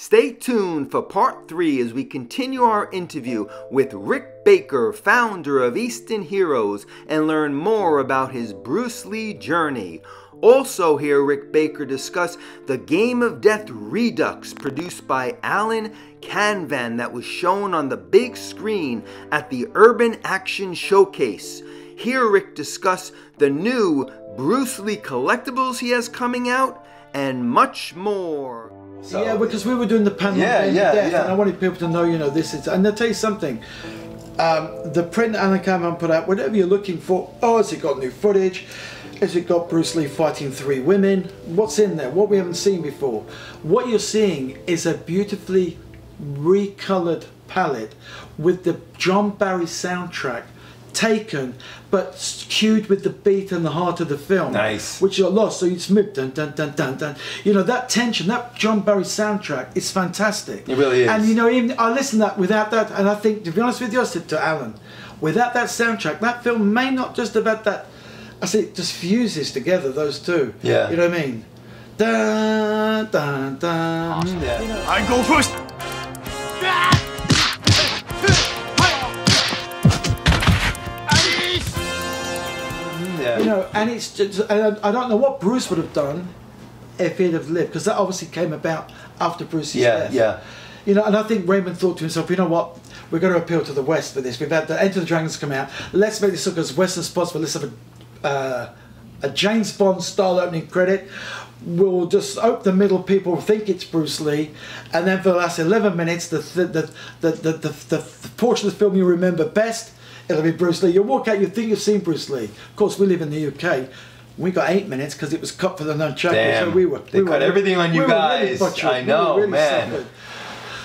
Stay tuned for part 3 as we continue our interview with Rick Baker, founder of Eastern Heroes, and learn more about his Bruce Lee journey. Also hear Rick Baker discuss the Game of Death Redux produced by Alan Canvan that was shown on the big screen at the Urban Action Showcase. Hear Rick discuss the new Bruce Lee collectibles he has coming out and much more. So, yeah, because we were doing the panel Game of Death, and I wanted people to know, you know, this is, and I'll tell you something, the print Anna Cameron put out, whatever you're looking for, oh, has it got new footage, has it got Bruce Lee fighting 3 women, what's in there, what we haven't seen before. What you're seeing is a beautifully recolored palette with the John Barry soundtrack taken, but cued with the beat and the heart of the film. Nice. Which you're lost, so it's move, dun dun dun dun dun. You know, that tension, that John Barry soundtrack is fantastic. It really is. And you know, even I listen to that without that, and I think, to be honest with you, I said to Alan, without that soundtrack, that film may not just about that, I said, it just fuses together those two. Yeah. You know what I mean? Dun dun dun. Awesome. Yeah. You know, I go first. Ah! You know, and it's just, and I don't know what Bruce would have done if he'd have lived, because that obviously came about after Bruce's death. Yeah. You know, and I think Raymond thought to himself, you know what, we're going to appeal to the West for this. We've had the Enter the Dragons come out. Let's make this look as Western as possible. Let's have a James Bond style opening credit. We'll just open the middle. People think it's Bruce Lee, and then for the last 11 minutes, the portion of the film you remember best, it'll be Bruce Lee. You'll walk out, you think you've seen Bruce Lee. Of course, we live in the UK. We got 8 minutes because it was cut for the non-chapter. So they cut everything on you guys. Really, I know, really, man. Suffered.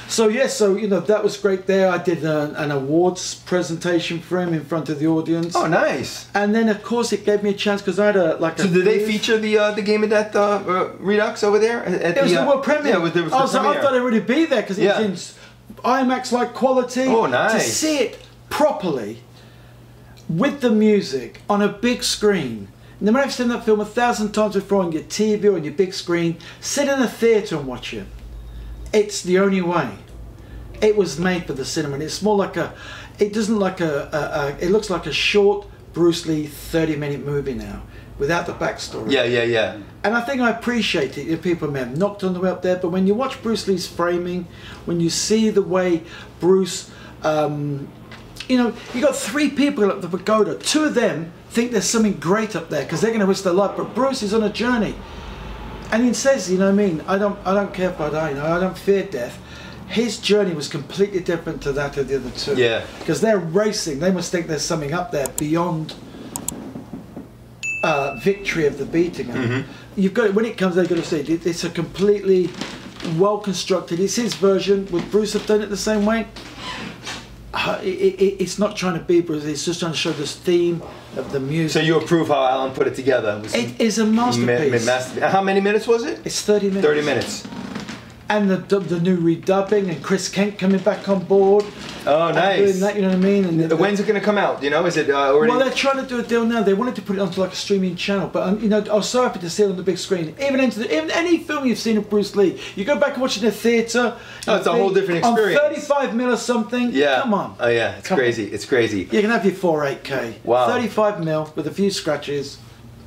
So yeah, so you know, that was great there. I did an awards presentation for him in front of the audience. Oh, nice. And then of course it gave me a chance because I had a like. So did they feature the Game of Death Redux over there? At it was the world premiere. Yeah, I thought I'd already be there because it was in IMAX-like quality. Oh, nice. To see it properly, with the music on a big screen. No matter if you've seen that film 1,000 times before on your TV or on your big screen, sit in a theatre and watch it. It's the only way. It was made for the cinema, and it's more like a, it doesn't like it looks like a short Bruce Lee 30-minute movie now, without the backstory. Yeah. And I think I appreciate it. People may have knocked on the way up there, but when you watch Bruce Lee's framing, when you see the way Bruce, you know, you got 3 people up the pagoda. 2 of them think there's something great up there because they're going to risk their life. But Bruce is on a journey, and he says, "You know what I mean? I don't care if I die. You know, I don't fear death." His journey was completely different to that of the other 2. Yeah. Because they're racing. They must think there's something up there beyond victory of the beating. Mm-hmm. You've got, when it comes, they're going to say it's a completely well constructed. It's his version. Would Bruce have done it the same way? It's not trying to be Bruce, it's just trying to show this theme of the music. So you approve how Alan put it together? It is a masterpiece. How many minutes was it? It's 30 minutes. 30 minutes. And the new redubbing and Chris Kent coming back on board. Oh, nice. Doing that, you know what I mean? And when's it going to come out? You know, is it already? Well, they're trying to do a deal now. They wanted to put it onto like a streaming channel, but you know, I was so happy to see it on the big screen. Even any film you've seen of Bruce Lee, you go back and watch it in a theatre. Oh, it's a whole different experience. On 35 mil or something. Yeah. Come on. Oh yeah, it's crazy. It's crazy. You can have your 4 8K. Wow. 35 mil with a few scratches.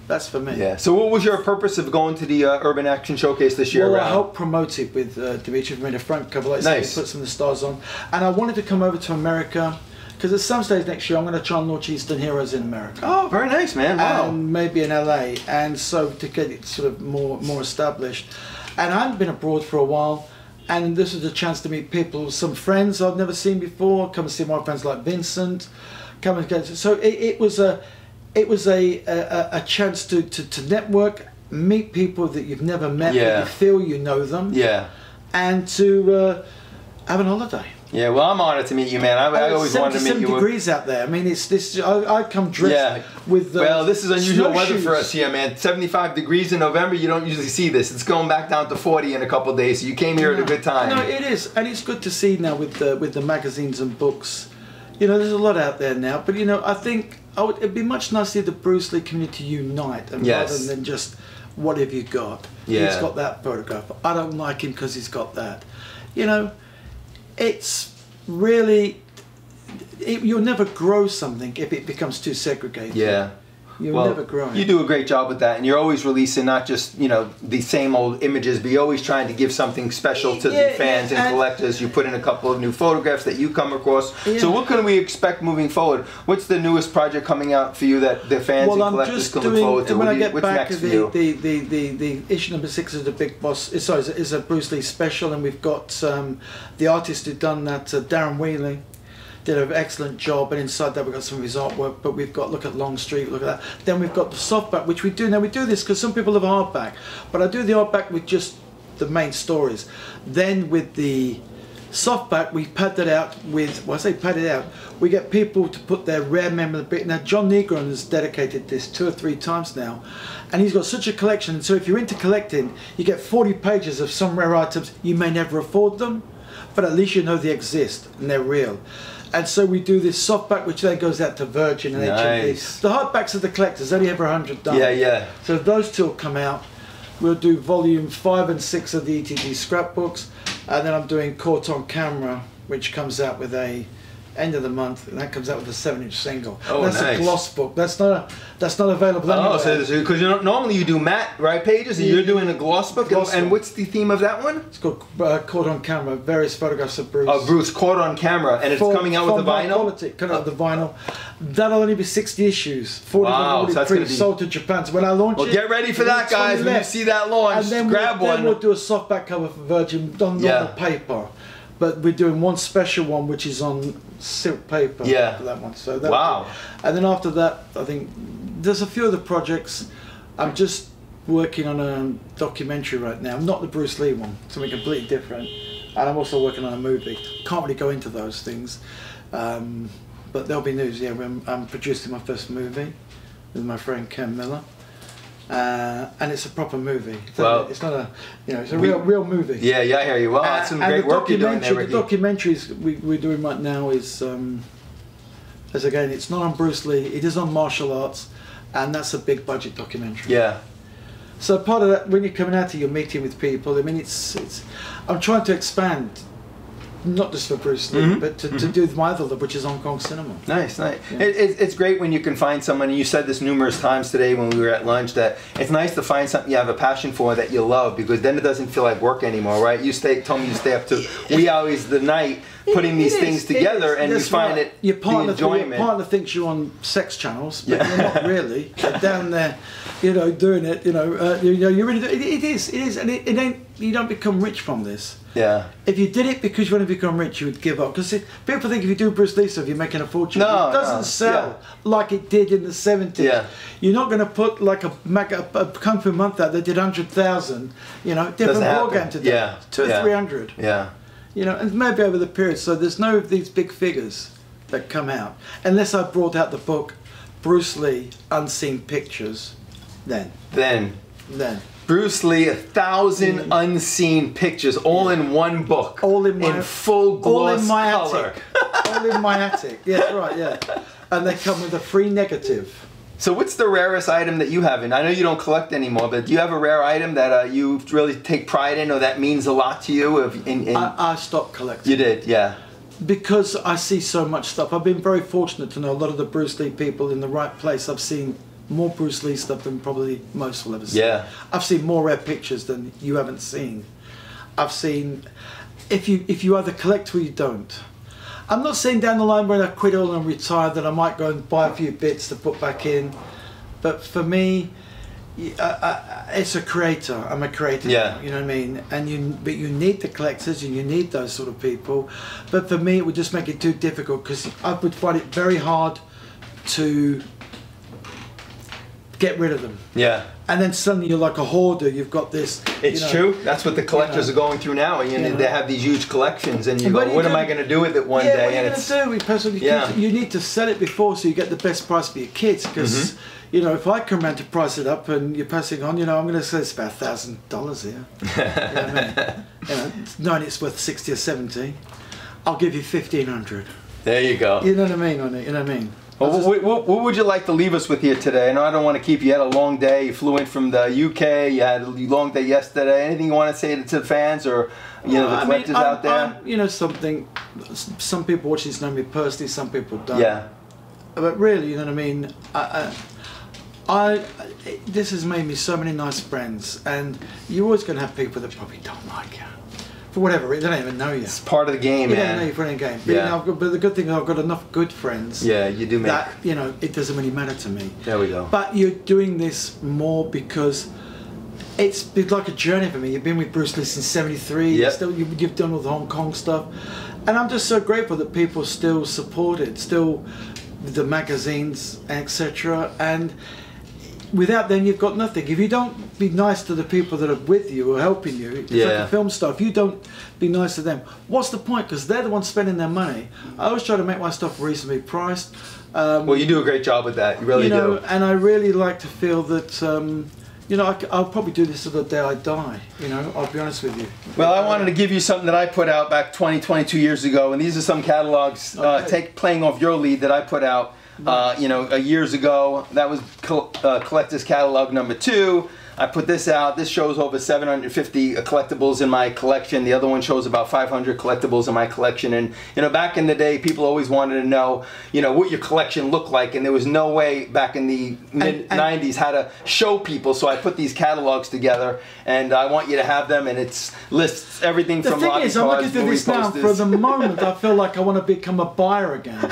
That's for me. Yeah. So what was your purpose of going to the Urban Action Showcase this year? Well, I helped promote it with Dimitri from the front cover. Like, nice. Put some of the stars on. And I wanted to come over to America because at some stage next year I'm going to try and launch Eastern Heroes in America. Oh, very nice, man. Wow. And maybe in LA. And so to get it sort of more established. And I hadn't been abroad for a while. And this was a chance to meet people, some friends I've never seen before. Come and see my friends like Vincent. Come and get. So it was a. It was a chance to network, meet people that you've never met, but you feel you know them, and to have an holiday. Yeah, well, I'm honoured to meet you, man. I always wanted to meet you. 7 degrees out there. I mean, it's this. I come dressed with. Well, this is unusual weather for us here, man. 75 degrees in November. You don't usually see this. It's going back down to 40 in a couple of days. So you came here at a good time. No, it is, and it's good to see now with the magazines and books. You know, there's a lot out there now, but you know, I think. It'd be much nicer if the Bruce Lee community unite, and rather than just what have you got? Yeah. He's got that photograph. I don't like him because he's got that. You know, it's really... you'll never grow something if it becomes too segregated. Yeah. You'll never grow it. You do a great job with that, and you're always releasing not just, you know, the same old images, but you're always trying to give something special to the fans and collectors. You put in a couple of new photographs that you come across. Yeah. So what can we expect moving forward? What's the newest project coming out for you that the fans and collectors can look forward to? What's next for you? The issue number 6 of the Big Boss is a Bruce Lee special, and we've got the artist who done that, Darren Wheeley. Did an excellent job, and inside that we've got some of his artwork, but we've got, look at Long Street, look at that. Then we've got the softback, which we do, now we do this because some people have hardback, but I do the hardback with just the main stories. Then with the softback, we pad that out with, well I say pad it out, we get people to put their rare memorabilia. Now John Negron has dedicated this 2 or 3 times now, and he's got such a collection, so if you're into collecting, you get 40 pages of some rare items, you may never afford them, but at least you know they exist and they're real. And so we do this softback, which then goes out to Virgin and ETD. The hardbacks of the collectors, only ever $100. Yeah, yeah. So those two will come out. We'll do volume 5 and 6 of the ETD scrapbooks, and then I'm doing Caught on Camera, which comes out with a end of the month, and that comes out with a 7-inch single. Oh, that's nice. A gloss book. That's not available anywhere. Oh, so because normally you do matte, right, pages, and you're doing a gloss book. And what's the theme of that one? It's called Caught on Camera. Various photographs of Bruce. Oh, Bruce Caught on Camera, and it's coming out with the vinyl. Coming out with the vinyl. That'll only be 60 issues. 40 wow, so that's going to be sold to Japan. So when I launch it, get ready for that, guys. When you see that launch, and then grab one. Then we'll do a softback cover for Virgin on normal paper. But we're doing one special one, which is on silk paper. Yeah. For that one. So that wow. And then after that, I think there's a few other projects. I'm just working on a documentary right now. Not the Bruce Lee one, something completely different. And I'm also working on a movie. Can't really go into those things, but there'll be news. Yeah, I'm producing my first movie with my friend Ken Miller. And it's a proper movie. It's a real movie. Yeah, yeah, I hear you. Well, that's some great work you're doing there, Ricky. The documentaries we're doing right now is, as again, it's not on Bruce Lee. It is on martial arts, and that's a big budget documentary. Yeah. So part of that, when you're coming out here, you're meeting with people. I mean, it's I'm trying to expand. Not just for Bruce Lee, but to do my other love, which is Hong Kong cinema. Nice, nice. Yeah. It's great when you can find someone, and you said this numerous times today when we were at lunch, that it's nice to find something you have a passion for that you love, because then it doesn't feel like work anymore, right? You told me you stay up to wee hours of the night putting these things together, and you find it the enjoyment. Your partner thinks you're on sex channels, but you're not really. You're down there, you know, doing it, you're really, it is, and it ain't, you don't become rich from this. Yeah. If you did it because you want to become rich, you would give up. Because people think if you do Bruce Lee stuff, you're making a fortune. No, it doesn't sell like it did in the 70s. Yeah. You're not going to put like a Kung Fu month out that did 100,000. You know, different war game today. Yeah. 200 or 300. Yeah. You know, and maybe over the period. So there's no of these big figures that come out unless I brought out the book, Bruce Lee Unseen Pictures. Then. Bruce Lee, 1,000 unseen pictures, all in one book, all in my full gloss, all in my color. Attic. All in my attic. Yes, right. Yeah, and they come with a free negative. So, what's the rarest item that you have? And I know you don't collect anymore, but do you have a rare item that you really take pride in, or that means a lot to you? I stopped collecting. You did, yeah. Because I see so much stuff. I've been very fortunate to know a lot of the Bruce Lee people in the right place. I've seen more Bruce Lee stuff than probably most will ever see. Yeah. I've seen more rare pictures than you haven't seen. I've seen, if you either collect or you don't. I'm not saying down the line when I quit all and retire that I might go and buy a few bits to put back in, but for me, it's a creator. I'm a creator. Yeah. You know what I mean? And but you need the collectors, and you need those sort of people. But for me, it would just make it too difficult, because I would find it very hard to get rid of them. Yeah. And then suddenly you're like a hoarder. You've got this. It's true. That's what the collectors are going through now. They have these huge collections, and you go, "What am I going to do with it one day?" You need to sell it before, so you get the best price for your kids. Because you know, if I come around to price it up and you're passing on, I'm going to say it's about $1,000 here. Knowing it's worth 60 or 70, I'll give you 1,500. There you go. You know what I mean on it. You know what I mean. Well, what would you like to leave us with here today? I know I don't want to keep you. You had a long day. You flew in from the UK. You had a long day yesterday. Anything you want to say to the fans or the collectors out there? Something. Some people watching this know me personally. Some people don't. Yeah. But really, you know what I mean. This has made me so many nice friends, and you're always going to have people that probably don't like you. For whatever reason, they don't even know you. It's part of the game, man. They don't know you for any game. But, but the good thing is I've got enough good friends. Yeah, you do make... That, it doesn't really matter to me. There we go. But you're doing this more because it's been like a journey for me. You've been with Bruce Lee since '73. Yep. You've done all the Hong Kong stuff. And I'm just so grateful that people still support it, still the magazines, etc. And without them, you've got nothing. If you don't be nice to the people that are with you or helping you, it's like a film star. If you don't be nice to them, what's the point? Because they're the ones spending their money. I always try to make my stuff reasonably priced. Well, you do a great job with that. You really do. And I really like to feel that, I'll probably do this till the day I die. I'll be honest with you. Well, I wanted to give you something that I put out back 22 years ago, and these are some catalogs playing off your lead that I put out. Years ago, that was collector's catalog #2. I put this out. This shows over 750 collectibles in my collection. The other one shows about 500 collectibles in my collection. And back in the day, people always wanted to know, what your collection looked like, and there was no way back in the mid '90s how to show people. So I put these catalogs together, and I want you to have them. And it lists everything from the thing is, I'm looking through this now. For the moment, I feel like I want to become a buyer again.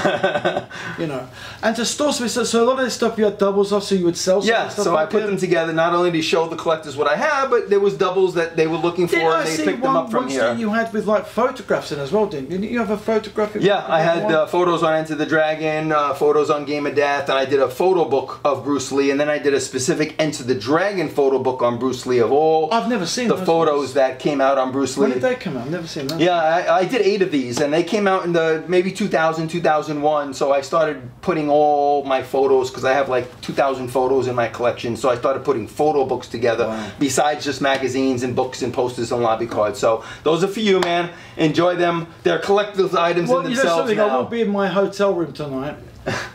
And to store space. So a lot of this stuff you had doubles off, so you would sell. Yeah. Stuff so I put them together not only to show the collectors what I have, but there was doubles that they were looking for, and they picked them up from here. You had with like photographs in as well, didn't you have a photographic? Yeah, I had photos on Enter the Dragon, photos on Game of Death, and I did a photo book of Bruce Lee, and then I did a specific Enter the Dragon photo book on Bruce Lee of all. I've never seen the photos that came out on Bruce Lee. When did they come out? I've never seen them. Yeah, I did 8 of these, and they came out in the maybe 2000, 2001. So I started putting all my photos because I have like 2,000 photos in my collection. So I started putting photo books together, besides just magazines and books and posters and lobby cards. So those are for you, man. Enjoy them. They're collectible items in themselves. I will be in my hotel room tonight,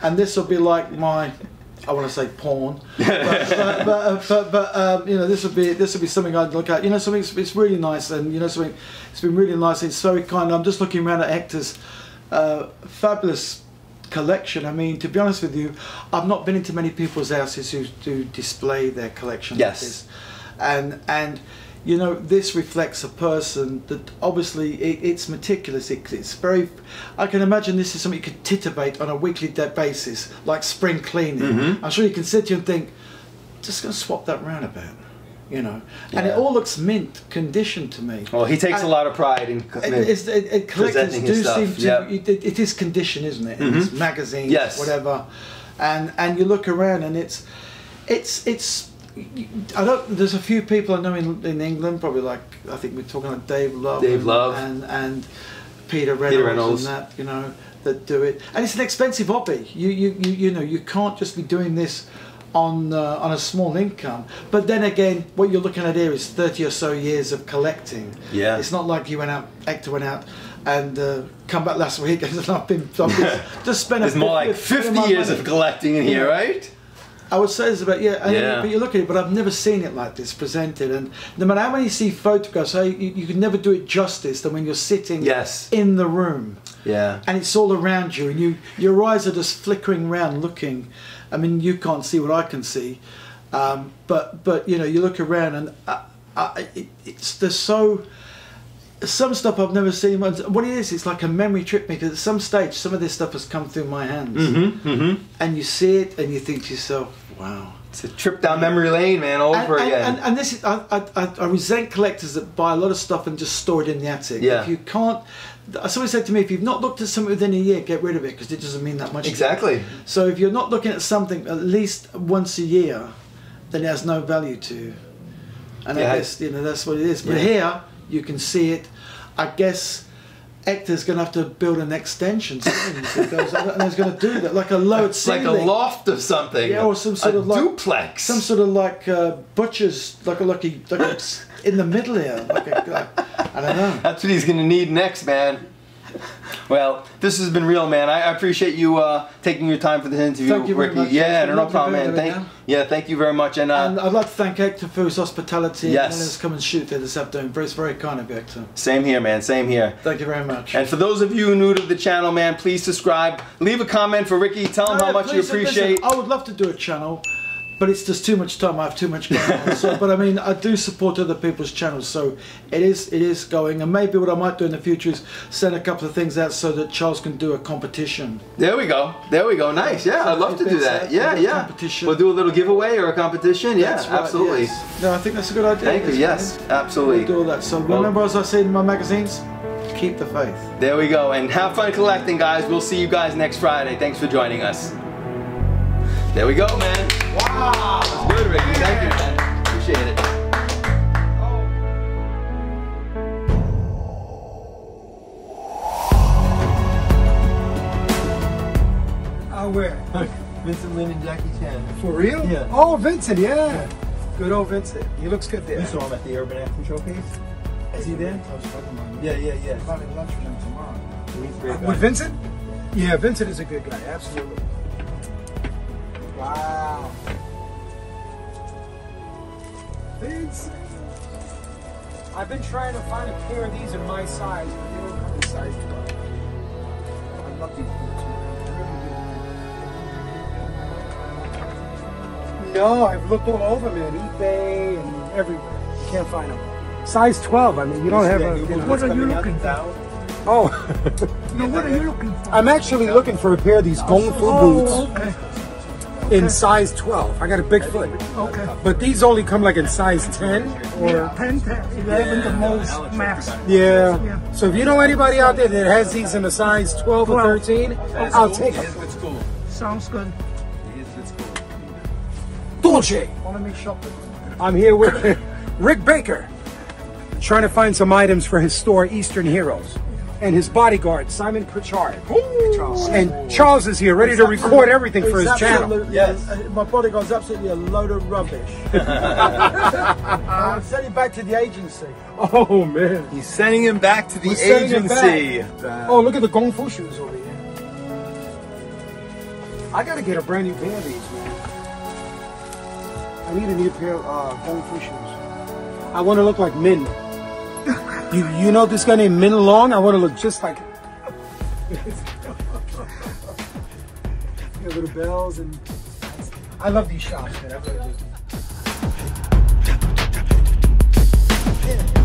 and this will be like my, I want to say porn, but this will be something I'd look at. Something it's really nice, and something it's been really nice. It's very kind. I'm just looking around at Hector's fabulous collection. I mean, to be honest with you, I've not been into many people's houses who do display their collection. Yes. Like this. And this reflects a person that obviously it's meticulous. It's very. I can imagine this is something you could titubate on a weekly basis, like spring cleaning. I'm sure you can sit here and think, just gonna swap that round a bit. And it all looks mint condition to me. Well, he takes a lot of pride in collectors do seem to. It is condition, isn't it? It's magazines, whatever, and you look around and it's. I don't. There's a few people I know in England, probably like I think we're talking like Dave Love, and Peter Reynolds and that that do it, and it's an expensive hobby. You can't just be doing this on a small income. But then again, what you're looking at here is 30 or so years of collecting. Yeah, it's not like you went out, Hector went out and come back last week and I've just spent it's more like 50 years of collecting in here, right? I would say it's about but you look at it, but I've never seen it like this presented. And no matter how many you see photographs, you can never do it justice than when you're sitting in the room. Yeah, and it's all around you, and your eyes are just flickering around looking. I mean, you can't see what I can see, but you look around and there's some stuff I've never seen. What it is, it's like a memory trip because at some stage, some of this stuff has come through my hands, and you see it and you think to yourself, "Wow, it's a trip down memory lane, man, all over again." And this is, I resent collectors that buy a lot of stuff and just store it in the attic. Yeah. If you can't. Somebody said to me, if you've not looked at something within a year, get rid of it because it doesn't mean that much. Exactly. So if you're not looking at something at least once a year, then it has no value to you. And I guess that's what it is. But here you can see it. I guess Hector's going to have to build an extension, and he's going to do that like a low ceiling, like a loft of something, or some sort of like duplex, some sort of like butcher's, like a in the middle here. Like I don't know. That's what he's going to need next, man. Well, this has been real, man. I appreciate you taking your time for this interview, Ricky. Thank you very much. Yeah, no problem, man. Thank you very much. And I'd like to thank Hector for his hospitality. Yes. And let's come and shoot there this afternoon. Very, very kind of you, Hector. Same here, man. Same here. Thank you very much. And for those of you new to the channel, man, please subscribe. Leave a comment for Ricky. Tell him how much you appreciate. Listen, I would love to do a channel, but it's just too much time. I have too much going on. So, but I mean, I do support other people's channels, so it is going. And maybe what I might do in the future is send a couple of things out so that Charles can do a competition. There we go. There we go. Nice. Yeah, so I'd love to do that. Yeah, yeah. Competition. We'll do a little giveaway or a competition. Yeah, right, absolutely. Yes. No, I think that's a good idea. Thank you. Yes, absolutely. We'll do all that. So remember, as I say in my magazines, keep the faith. There we go. And have fun collecting, guys. We'll see you guys next Friday. Thanks for joining us. There we go, man. Wow. That's good, Ricky. Yeah. Thank you, man. Appreciate it. Oh, where? Vincent Lin and Jackie Chan. For real? Yeah. Oh, Vincent, yeah. Good old Vincent. He looks good there. You saw him at the Urban Action Showcase? Is he there? I was talking about yeah. I'm having lunch with him tomorrow. He's a great guy. With Vincent? Yeah, Vincent is a good guy, absolutely. Wow. Vincent. I've been trying to find a pair of these in my size, but they don't come in size. I'm lucky for it. No, I've looked all over, man. eBay and everywhere. You can't find them. Size 12, I mean, you don't have a... You know, what are you looking for? Oh. No, what are you looking for? I'm actually looking for a pair of these Kung Fu boots. Okay. In size 12. I got a big foot. Okay. But these only come like in size 10 or... Yeah, 10, 10, 11 the most max. Yeah. So if you know anybody out there that has these in a size 12 or 13, I'll take them. It's cool. Sounds good. It's cool. Dolce! I'm here with Rick Baker, trying to find some items for his store, Eastern Heroes. And his bodyguard, Simon Perchard. Ooh. And Charles is here, ready to record everything for his channel. Yes. My bodyguard's absolutely a load of rubbish. I'm sending back to the agency. Oh, man. He's sending him back to the agency. Oh, look at the Kung Fu shoes over here. I got to get a brand new pair of these, man. I need a new pair of Kung Fu shoes. I want to look like Min. You know this guy named Min Long? I want to look just like him. Little bells and... I love these shops, man. I really do.